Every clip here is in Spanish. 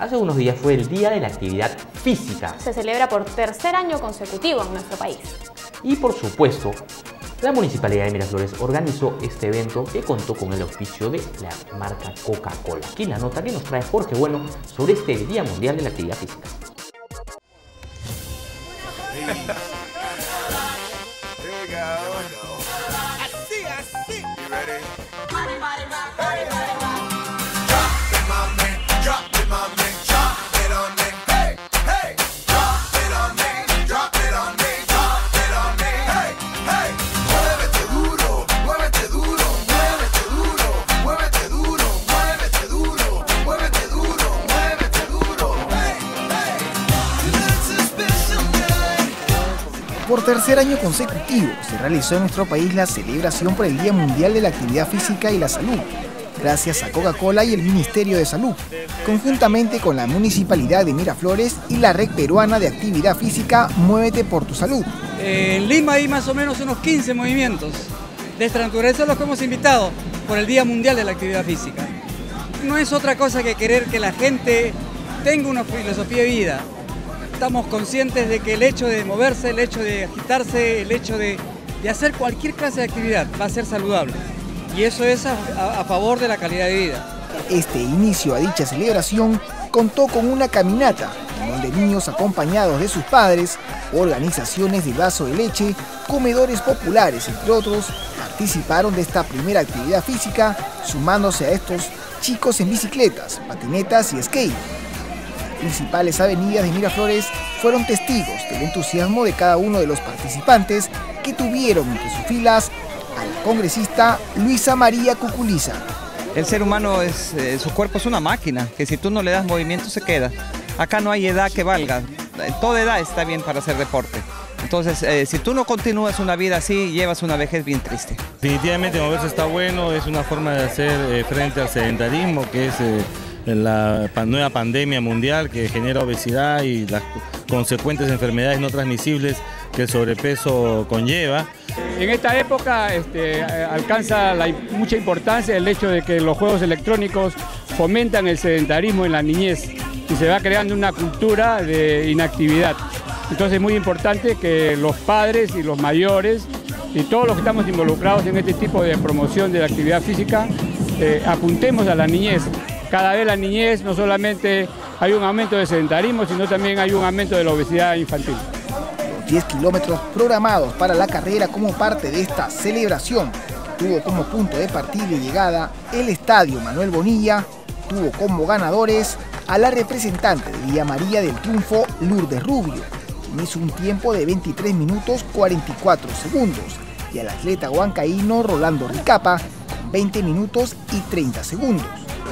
Hace unos días fue el Día de la Actividad Física. Se celebra por tercer año consecutivo en nuestro país. Y por supuesto, la Municipalidad de Miraflores organizó este evento que contó con el auspicio de la marca Coca-Cola. Aquí la nota que nos trae Jorge Bueno sobre este Día Mundial de la Actividad Física. Por tercer año consecutivo se realizó en nuestro país la celebración por el Día Mundial de la Actividad Física y la Salud, gracias a Coca-Cola y el Ministerio de Salud, conjuntamente con la Municipalidad de Miraflores y la Red Peruana de Actividad Física Muévete por tu Salud. En Lima hay más o menos unos 15 movimientos. De esta naturaleza los que hemos invitado por el Día Mundial de la Actividad Física. No es otra cosa que querer que la gente tenga una filosofía de vida. Estamos conscientes de que el hecho de moverse, el hecho de agitarse, el hecho de hacer cualquier clase de actividad va a ser saludable. Y eso es a favor de la calidad de vida. Este inicio a dicha celebración contó con una caminata, donde niños acompañados de sus padres, organizaciones de vaso de leche, comedores populares, entre otros, participaron de esta primera actividad física, sumándose a estos chicos en bicicletas, patinetas y skate. Principales avenidas de Miraflores fueron testigos del entusiasmo de cada uno de los participantes que tuvieron entre sus filas a la congresista Luisa María Cuculiza. El ser humano, su cuerpo es una máquina, que si tú no le das movimiento se queda. Acá no hay edad que valga, toda edad está bien para hacer deporte. Entonces, si tú no continúas una vida así, llevas una vejez bien triste. Definitivamente moverse está bueno, es una forma de hacer frente al sedentarismo, que es... la nueva pandemia mundial que genera obesidad y las consecuentes enfermedades no transmisibles que el sobrepeso conlleva. En esta época alcanza mucha importancia el hecho de que los juegos electrónicos fomentan el sedentarismo en la niñez y se va creando una cultura de inactividad. Entonces es muy importante que los padres y los mayores y todos los que estamos involucrados en este tipo de promoción de la actividad física apuntemos a la niñez. Cada vez la niñez no solamente hay un aumento de sedentarismo, sino también hay un aumento de la obesidad infantil. Los 10 kilómetros programados para la carrera como parte de esta celebración tuvo como punto de partida y llegada el Estadio Manuel Bonilla, tuvo como ganadores a la representante de Villa María del Triunfo, Lourdes Rubio, quien hizo un tiempo de 23 minutos 44 segundos, y al atleta huancaíno Rolando Ricapa con 20 minutos y 30 segundos.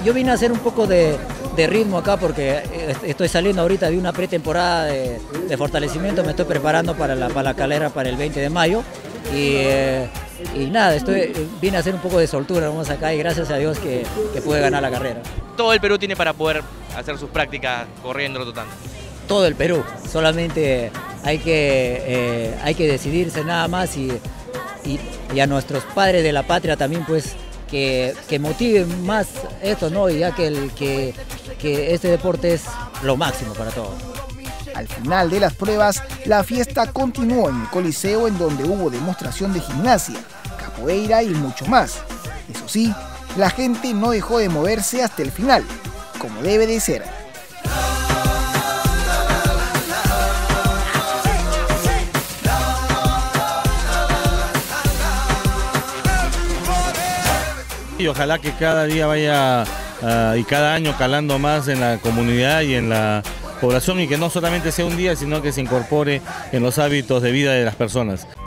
Yo vine a hacer un poco de ritmo acá porque estoy saliendo ahorita de una pretemporada de fortalecimiento, me estoy preparando para la carrera para el 20 de mayo y nada, vine a hacer un poco de soltura, vamos acá y gracias a Dios que pude ganar la carrera. Todo el Perú tiene para poder hacer sus prácticas corriendo total. Todo el Perú, solamente hay que decidirse nada más y a nuestros padres de la patria también pues que motiven más esto, ¿no? Ya que este deporte es lo máximo para todos. Al final de las pruebas, la fiesta continuó en el Coliseo, en donde hubo demostración de gimnasia, capoeira y mucho más. Eso sí, la gente no dejó de moverse hasta el final, como debe de ser. Y ojalá que cada día vaya y cada año calando más en la comunidad y en la población, y que no solamente sea un día, sino que se incorpore en los hábitos de vida de las personas.